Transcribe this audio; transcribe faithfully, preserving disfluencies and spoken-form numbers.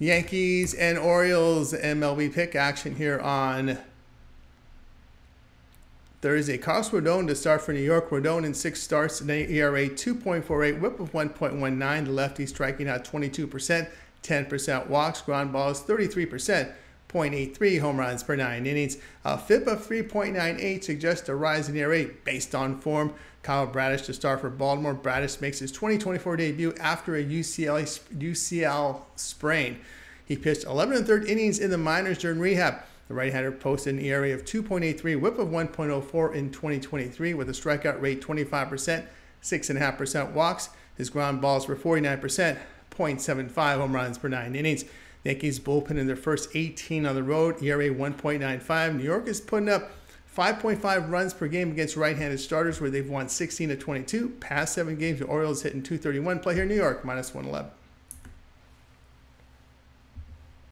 Yankees and Orioles M L B pick action here on Thursday. Carlos Rodon to start for New York. Rodon in six starts today. E R A two point four eight, whip of one point one nine. The lefty striking out twenty-two percent, ten percent walks, ground balls thirty-three percent, zero point eight three home runs per nine innings. A F I P of three point nine eight suggests a rise in E R A based on form. Kyle Bradish to start for Baltimore. Bradish makes his twenty twenty-four debut after a U C L A, U C L sprain. He pitched eleven and a third innings in the minors during rehab. The right-hander posted an E R A of two point eight three, whip of one point oh four in twenty twenty-three with a strikeout rate twenty-five percent, six point five percent walks. His ground balls were forty-nine percent, zero point seven five home runs per nine innings. The Yankees bullpen in their first eighteen on the road, E R A one point nine five. New York is putting up five point five runs per game against right-handed starters where they've won sixteen to twenty-two. Past seven games, the Orioles hitting two thirty-one. Play here in New York, minus one eleven.